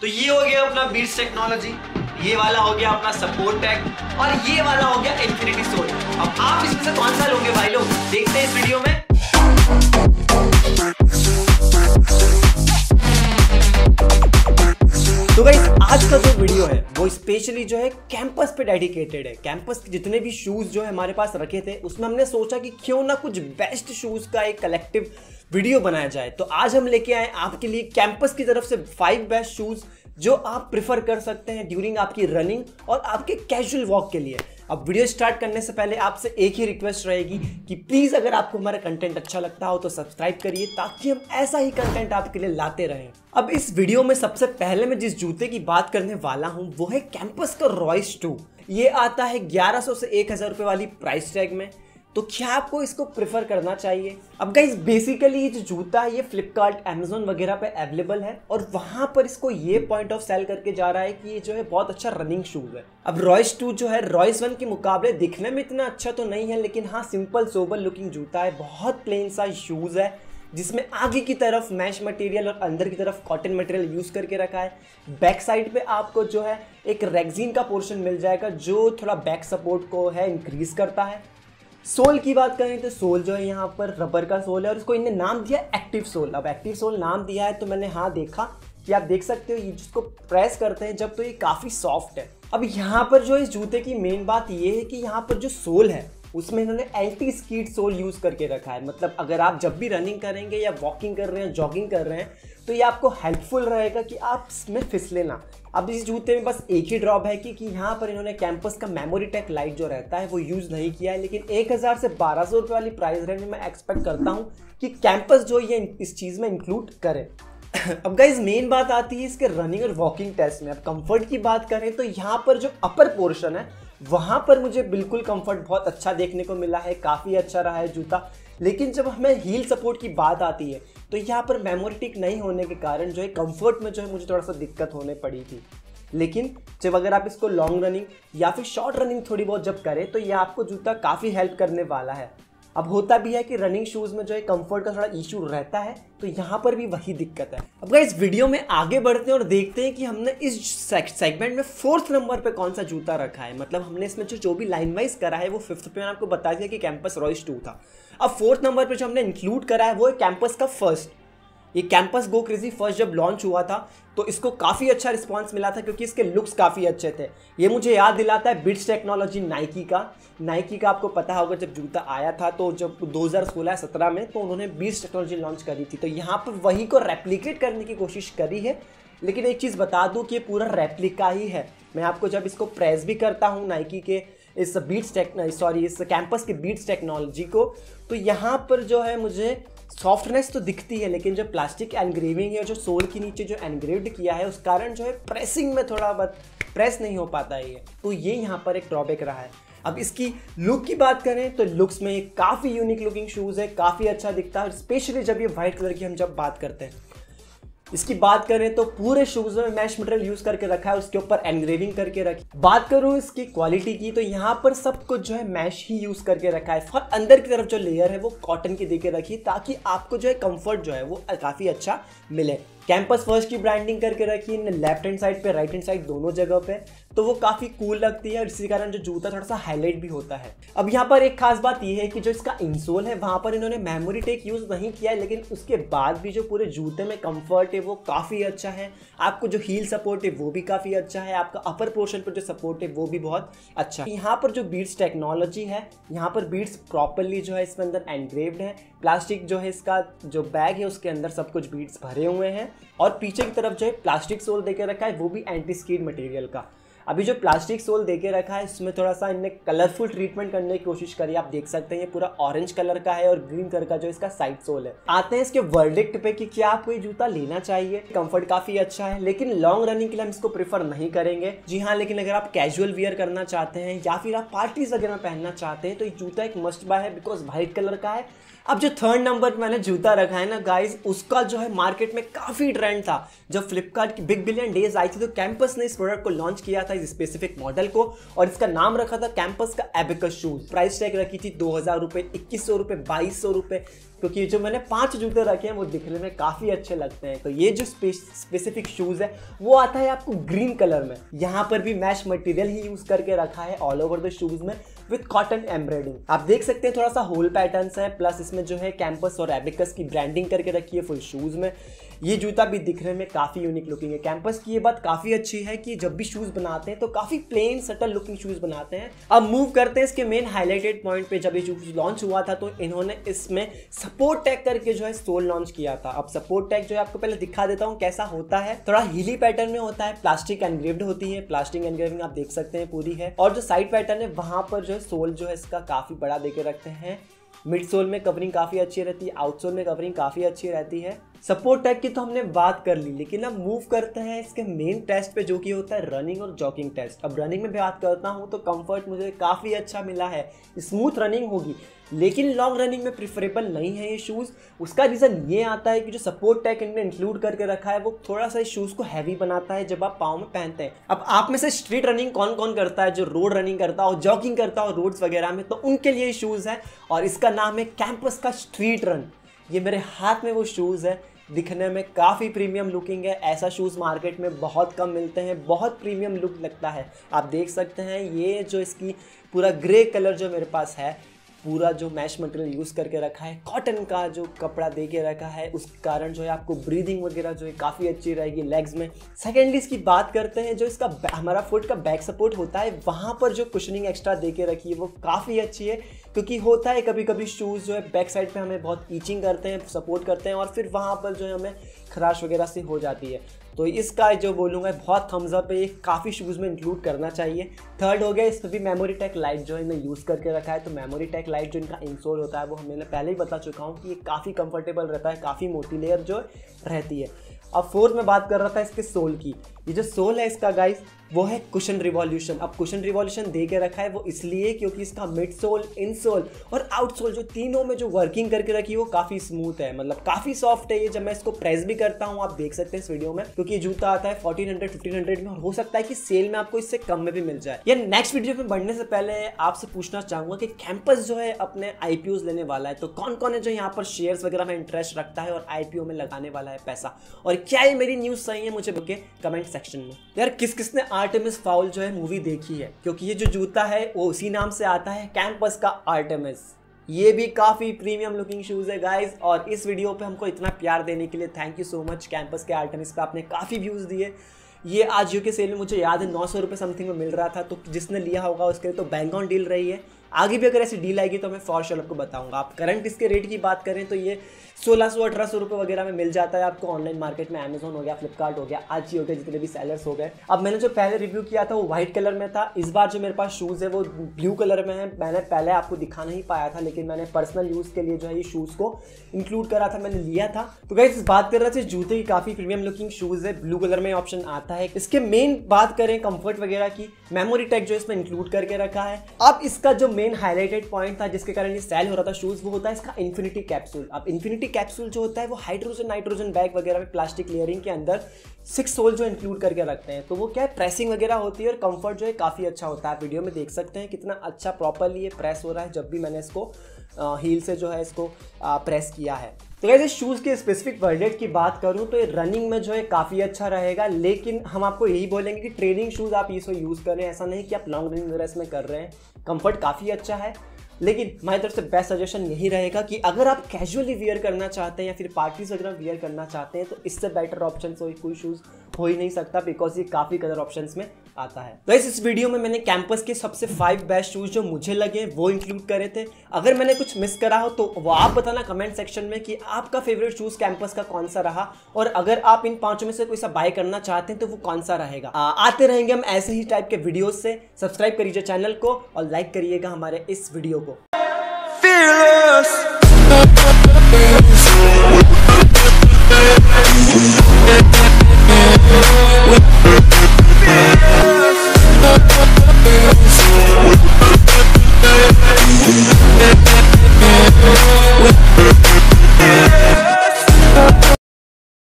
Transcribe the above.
तो ये हो गया अपना बीट्स टेक्नोलॉजी, ये वाला हो गया अपना सपोर्ट टैक और ये वाला हो गया इन्फिनिटी सोल। अब आप इसमें से कौन सा लोगे भाई लोग, देखते हैं इस वीडियो में। तो गाइस आज का जो वीडियो है वो स्पेशली जो है कैंपस पे डेडिकेटेड है। कैंपस के जितने भी शूज जो है हमारे पास रखे थे उसमें हमने सोचा कि क्यों ना कुछ बेस्ट शूज का एक कलेक्टिव वीडियो बनाया जाए। तो आज हम लेके आए आपके लिए कैंपस की तरफ से 5 बेस्ट शूज जो आप प्रिफर कर सकते हैं ड्यूरिंग आपकी रनिंग और आपके कैजुअल वॉक के लिए। अब वीडियो स्टार्ट करने से पहले आपसे एक ही रिक्वेस्ट रहेगी कि प्लीज़ अगर आपको हमारा कंटेंट अच्छा लगता हो तो सब्सक्राइब करिए ताकि हम ऐसा ही कंटेंट आपके लिए लाते रहें। अब इस वीडियो में सबसे पहले मैं जिस जूते की बात करने वाला हूँ वो है कैंपस का रॉयस 2। ये आता है 1100 से 1000 रुपये वाली प्राइस टैग में। तो क्या आपको इसको प्रेफर करना चाहिए? अब गाइस बेसिकली ये जो जूता है ये फ्लिपकार्ट अमेजोन वगैरह पे अवेलेबल है और वहाँ पर इसको ये पॉइंट ऑफ सेल करके जा रहा है कि ये जो है बहुत अच्छा रनिंग शूज़ है। अब रॉयस 2 जो है रॉयस 1 के मुकाबले दिखने में इतना अच्छा तो नहीं है, लेकिन हाँ सिंपल सोबर लुकिंग जूता है, बहुत प्लेन सा शूज़ है जिसमें आगे की तरफ मैश मटेरियल और अंदर की तरफ कॉटन मटेरियल यूज़ करके रखा है। बैक साइड पे आपको जो है एक रेगजीन का पोर्शन मिल जाएगा जो थोड़ा बैक सपोर्ट को है इंक्रीज़ करता है। सोल की बात करें तो सोल जो है यहाँ पर रबर का सोल है और इसको इनने नाम दिया एक्टिव सोल। अब एक्टिव सोल नाम दिया है तो मैंने हाँ देखा कि आप देख सकते हो ये जिसको प्रेस करते हैं जब तो ये काफ़ी सॉफ्ट है। अब यहाँ पर जो इस जूते की मेन बात ये है कि यहाँ पर जो सोल है उसमें इन्होंने एंटी स्कीड सोल यूज़ करके रखा है। मतलब अगर आप जब भी रनिंग करेंगे या वॉकिंग कर रहे हैं, जॉगिंग कर रहे हैं तो ये आपको हेल्पफुल रहेगा कि आप इसमें फिसले ना। अब इस जूते में बस एक ही ड्रॉप है कि यहाँ पर इन्होंने कैंपस का मेमोरी टेक लाइट जो रहता है वो यूज़ नहीं किया है, लेकिन 1000 से 1200 रुपये वाली प्राइस रेंज में मैं एक्सपेक्ट करता हूँ कि कैंपस जो ये इस चीज़ में इंक्लूड करें। अब गाइज मेन बात आती है इसके रनिंग और वॉकिंग टेस्ट में। अब कंफर्ट की बात करें तो यहाँ पर जो अपर पोर्शन है वहाँ पर मुझे बिल्कुल कंफर्ट बहुत अच्छा देखने को मिला है, काफ़ी अच्छा रहा है जूता। लेकिन जब हमें हील सपोर्ट की बात आती है तो यहाँ पर मेमोरी टेक नहीं होने के कारण जो है कंफर्ट में जो है मुझे थोड़ा सा दिक्कत होने पड़ी थी। लेकिन जब अगर आप इसको लॉन्ग रनिंग या फिर शॉर्ट रनिंग थोड़ी बहुत जब करें तो ये आपको जूता काफ़ी हेल्प करने वाला है। अब होता भी है कि रनिंग शूज़ में जो है कंफर्ट का थोड़ा इशू रहता है तो यहाँ पर भी वही दिक्कत है। अब गाइस इस वीडियो में आगे बढ़ते हैं और देखते हैं कि हमने इस सेगमेंट में 4th नंबर पे कौन सा जूता रखा है। मतलब हमने इसमें जो भी लाइन वाइज करा है वो 5th पे मैंने आपको बता दिया कि कैंपस रॉयस 2 था। अब 4th नंबर पर जो हमने इंक्लूड करा है वो है कैंपस का फर्स्ट। ये कैंपस गो क्रेजी फर्स्ट जब लॉन्च हुआ था तो इसको काफ़ी अच्छा रिस्पांस मिला था क्योंकि इसके लुक्स काफ़ी अच्छे थे। ये मुझे याद दिलाता है बीट्स टेक्नोलॉजी नाइकी का आपको पता होगा जब जूता आया था तो जब 2016-17 में तो उन्होंने बीट्स टेक्नोलॉजी लॉन्च करी थी। तो यहाँ पर वही को रेप्लिकेट करने की कोशिश करी है, लेकिन एक चीज़ बता दूँ कि ये पूरा रेप्लिका ही है। मैं आपको जब इसको प्रेस भी करता हूँ नाइकी के इस कैंपस के बीट्स टेक्नोलॉजी को तो यहाँ पर जो है मुझे सॉफ्टनेस तो दिखती है, लेकिन जो प्लास्टिक एनग्रेविंग है जो सोल के नीचे जो एनग्रेव्ड किया है उस कारण जो है प्रेसिंग में थोड़ा बहुत प्रेस नहीं हो पाता है। ये तो ये यहाँ पर एक ड्रॉबैक रहा है। अब इसकी लुक की बात करें तो लुक्स में ये काफ़ी यूनिक लुकिंग शूज़ है, काफ़ी अच्छा दिखता है, स्पेशली जब ये वाइट कलर की हम जब बात करते हैं। इसकी बात करें तो पूरे शूज़ में मैश मटेरियल यूज़ करके रखा है, उसके ऊपर एनग्रेविंग करके रखी। बात करूँ इसकी क्वालिटी की तो यहाँ पर सब कुछ जो है मैश ही यूज़ करके रखा है और अंदर की तरफ जो लेयर है वो कॉटन की देके रखी ताकि आपको जो है कंफर्ट जो है वो काफ़ी अच्छा मिले। कैंपस फर्स्ट की ब्रांडिंग करके रखी है लेफ्ट हैंड साइड पे, राइट हैंड साइड दोनों जगह पे, तो वो काफ़ी कूल लगती है और इसी कारण जो जूता थोड़ा सा हाईलाइट भी होता है। अब यहाँ पर एक खास बात यह है कि जो इसका इंसोल है वहाँ पर इन्होंने मेमोरी टेक यूज़ नहीं किया है, लेकिन उसके बाद भी जो पूरे जूते में कंफर्ट है वो काफ़ी अच्छा है। आपको जो हील सपोर्ट है वो भी काफ़ी अच्छा है, आपका अपर पोर्शन पर जो सपोर्ट है वो भी बहुत अच्छा है। यहाँ पर जो बीट्स टेक्नोलॉजी है यहाँ पर बीट्स प्रॉपरली जो है इसके अंदर एनग्रेव्ड है, प्लास्टिक जो है इसका जो बैग है उसके अंदर सब कुछ बीट्स भरे हुए हैं और पीछे की तरफ जो है प्लास्टिक सोल देके रखा है वो भी एंटी स्किड मटेरियल का। अभी जो प्लास्टिक सोल देके रखा है इसमें थोड़ा सा इनने कलरफुल ट्रीटमेंट करने की कोशिश करी। आप देख सकते हैं ये पूरा ऑरेंज कलर का है और ग्रीन कलर का जो इसका साइड सोल है। आते हैं इसके वर्डिक्ट पे कि क्या आपको ये जूता लेना चाहिए। कंफर्ट काफ़ी अच्छा है, लेकिन लॉन्ग रनिंग के लिए हम इसको प्रेफर नहीं करेंगे। जी हाँ, लेकिन अगर आप कैजुअल वियर करना चाहते हैं या फिर आप पार्टीज वगैरह पहनना चाहते हैं तो ये जूता एक मस्ट बाय है बिकॉज वाइट कलर का है अब जो थर्ड नंबर पे मैंने जूता रखा है ना गाइज, उसका जो है मार्केट में काफ़ी ट्रेंड था। जब फ्लिपकार्ट की बिग बिलियन डेज आई थी तो कैंपस ने इस प्रोडक्ट को लॉन्च किया था, इस स्पेसिफिक मॉडल को, और इसका नाम रखा था कैंपस का एबेकस शूज। प्राइस टैग रखी थी 2000 रुपये, 2100 रुपये, 2200 रुपये, क्योंकि जो मैंने 5 जूते रखे हैं वो दिखने में काफ़ी अच्छे लगते हैं। तो ये जो स्पेसिफिक शूज़ है वो आता है आपको ग्रीन कलर में। यहाँ पर भी मैश मटेरियल ही यूज़ करके रखा है ऑल ओवर द शूज़ में विथ कॉटन एम्ब्रॉयडिंग। आप देख सकते हैं थोड़ा सा होल पैटर्न्स है, प्लस इसमें जो है कैंपस और एबेकस की ब्रांडिंग करके रखी है फुल शूज़ में। ये जूता भी दिखने में काफ़ी यूनिक लुकिंग है। कैंपस की ये बात काफ़ी अच्छी है कि जब भी शूज़ बनाते हैं तो काफ़ी प्लेन सटल लुकिंग शूज़ बनाते हैं। अब मूव करते हैं इसके मेन हाईलाइटेड पॉइंट पे। जब ये शूज़ लॉन्च हुआ था तो इन्होंने इसमें सपोर्ट टैक करके जो है सोल लॉन्च किया था। अब सपोर्ट टैक जो है आपको पहले दिखा देता हूँ कैसा होता है। थोड़ा हीली पैटर्न में होता है, प्लास्टिक एनग्रेव्ड होती है, प्लास्टिक एनग्रेविंग आप देख सकते हैं पूरी है, और जो साइड पैटर्न है वहाँ पर जो है सोल जो है इसका काफ़ी बड़ा दे के रखते हैं। मिड सोल में कवरिंग काफ़ी अच्छी रहती है, आउटसोल में कवरिंग काफ़ी अच्छी रहती है। सपोर्ट टैक की तो हमने बात कर ली, लेकिन अब मूव करते हैं इसके मेन टेस्ट पे जो कि होता है रनिंग और जॉगिंग टेस्ट। अब रनिंग में भी बात करता हूँ तो कंफर्ट मुझे काफ़ी अच्छा मिला है, स्मूथ रनिंग होगी, लेकिन लॉन्ग रनिंग में प्रिफरेबल नहीं है ये शूज़। उसका रीज़न ये आता है कि जो सपोर्ट टैक इनमें इंक्लूड करके रखा है वो थोड़ा सा इस शूज़ को हैवी बनाता है जब आप पाँव में पहनते हैं। अब आप में से स्ट्रीट रनिंग कौन कौन करता है, जो रोड रनिंग करता हो, जॉगिंग करता हो रोड्स वगैरह में, तो उनके लिए शूज़ है और इसका नाम है कैंपस का स्ट्रीट रन। ये मेरे हाथ में वो शूज़ है, दिखने में काफ़ी प्रीमियम लुकिंग है। ऐसा शूज़ मार्केट में बहुत कम मिलते हैं, बहुत प्रीमियम लुक लगता है। आप देख सकते हैं ये जो इसकी पूरा ग्रे कलर जो मेरे पास है, पूरा जो मैश मटेरियल यूज़ करके रखा है, कॉटन का जो कपड़ा दे के रखा है, उस कारण जो है आपको ब्रीदिंग वगैरह जो है काफ़ी अच्छी रहेगी लेग्स में। सेकेंडली इसकी बात करते हैं, जो इसका हमारा फुट का बैक सपोर्ट होता है वहाँ पर जो कुशनिंग एक्स्ट्रा दे के रखी है वो काफ़ी अच्छी है, क्योंकि होता है कभी कभी शूज़ जो है बैक साइड पे हमें बहुत ईचिंग करते हैं, सपोर्ट करते हैं, और फिर वहाँ पर जो है हमें खराश वगैरह से हो जाती है। तो इसका जो बोलूँगा बहुत थम्स अप है, ये काफ़ी शूज़ में इंक्लूड करना चाहिए। थर्ड हो गया, इसमें भी मेमोरी टेक लाइट जो इन्हें यूज़ करके रखा है। तो मेमोरी टेक लाइट जो इनका इंसोल होता है वो मैंने पहले ही बता चुका हूँ कि ये काफ़ी कंफर्टेबल रहता है, काफ़ी मोटी लेयर जो रहती है। अब फोर्थ में बात कर रहा था इसके सोल की। ये जो सोल है इसका गाइस वो है कुशन रिवॉल्यूशन। अब कुशन रिवॉल्यूशन दे के रखा है वो इसलिए क्योंकि इसका मिड सोल, इनसोल और आउटसोल जो तीनों में जो वर्किंग करके रखी है वो काफ़ी स्मूथ है, मतलब काफ़ी सॉफ्ट है ये। जब मैं इसको प्रेस भी करता हूँ, आप देख सकते हैं इस वीडियो में, क्योंकि ये जूता आता है 1400-1500 में, और हो सकता है कि सेल में आपको इससे कम में भी मिल जाए। ये नेक्स्ट वीडियो में बढ़ने से पहले आपसे पूछना चाहूँगा कि कैंपस जो है अपने IPOs लेने वाला है, तो कौन कौन है जो यहाँ पर शेयर्स वगैरह में इंटरेस्ट रखता है और IPO में लगाने वाला है पैसा, और क्या ये मेरी न्यूज़ सही है मुझे बल्कि कमेंट सेक्शन में। यार किस किसने आर्टेमिस फाउल जो है मूवी देखी है, क्योंकि ये जो जूता है वो उसी नाम से आता है, कैंपस का आर्टेमिस। ये भी काफ़ी प्रीमियम लुकिंग शूज़ है गाइज, और इस वीडियो पे हमको इतना प्यार देने के लिए thank you so much. Campus के आर्टेमिस पे आपने काफ़ी व्यूज़ दिए। ये आजियो के सेल में मुझे याद है 900 रुपये समथिंग में मिल रहा था, तो जिसने लिया होगा उसके लिए तो बैंग ऑन डील रही है। आगे भी अगर ऐसी डील आएगी तो मैं फॉर श्योर आपको बताऊंगा। आप करंट इसके रेट की बात करें तो ये 1600-1800 रुपये वगैरह में मिल जाता है आपको ऑनलाइन मार्केट में। अमेजोन हो गया, फ्लिपकार्ट हो गया, आजियो हो गया, जितने भी सेलर्स हो गए। अब मैंने जो पहले रिव्यू किया था वो व्हाइट कलर में था, इस बार जो मेरे पास शूज़ है वो ब्लू कलर में है। मैंने पहले आपको दिखा नहीं पाया था, लेकिन मैंने पर्सनल यूज़ के लिए जो है ये शूज़ को इंक्लूड करा था, मैंने लिया था। तो गाइस बात कर रहे थे जूते की, काफ़ी प्रीमियम लुकिंग शूज़ है, ब्लू कलर में ऑप्शन आता है। इसके मेन बात करें कंफर्ट वगैरह की, मेमोरी टेक जो इसमें इंक्लूड करके रखा है। अब इसका जो मेन हाईलाइटेड पॉइंट था जिसके कारण ये सेल हो रहा था शूज़, वो होता है इसका इन्फिनिटी कैप्सूल। अब इन्फिनिटी कैप्सूल जो होता है वो हाइड्रोजन नाइट्रोजन बैग वगैरह में प्लास्टिक लेयरिंग के अंदर 6 सोल जो इंक्लूड करके रखते हैं, तो वो क्या है प्रेसिंग वगैरह होती है और कंफर्ट जो है काफ़ी अच्छा होता है। वीडियो में देख सकते हैं कितना अच्छा प्रॉपरली ये प्रेस हो रहा है जब भी मैंने इसको हील से जो है इसको प्रेस किया है। तो गाइस शूज़ के स्पेसिफिक वर्डेट की बात करूं तो ये रनिंग में जो है काफ़ी अच्छा रहेगा, लेकिन हम आपको यही बोलेंगे कि ट्रेनिंग शूज़ आप इसको यूज़ करें। ऐसा नहीं कि आप लॉन्ग रनिंग वगैरह इसमें कर रहे हैं। कंफर्ट काफ़ी अच्छा है, लेकिन मेरी तरफ से बेस्ट सजेशन यही रहेगा कि अगर आप कैजुअली वियर करना चाहते हैं या फिर पार्टीज वगैरह वियर करना चाहते हैं तो इससे बेटर ऑप्शन कोई शूज़ हो ही नहीं सकता, बिकॉज ये काफ़ी कलर ऑप्शंस में आता है। तो इस वीडियो में मैंने कैंपस के सबसे 5 बेस्ट शूज़ जो मुझे लगे वो इंक्लूड करे थे। अगर मैंने कुछ मिस करा हो तो वो आप बताना कमेंट सेक्शन में कि आपका फेवरेट शूज़ कैंपस का कौन सा रहा, और अगर आप इन 5 में से कोई सा बाय करना चाहते हैं तो वो कौन सा रहेगा। आते रहेंगे हम ऐसे ही टाइप के वीडियोज़ से। सब्सक्राइब करिए चैनल को और लाइक करिएगा हमारे इस वीडियो को।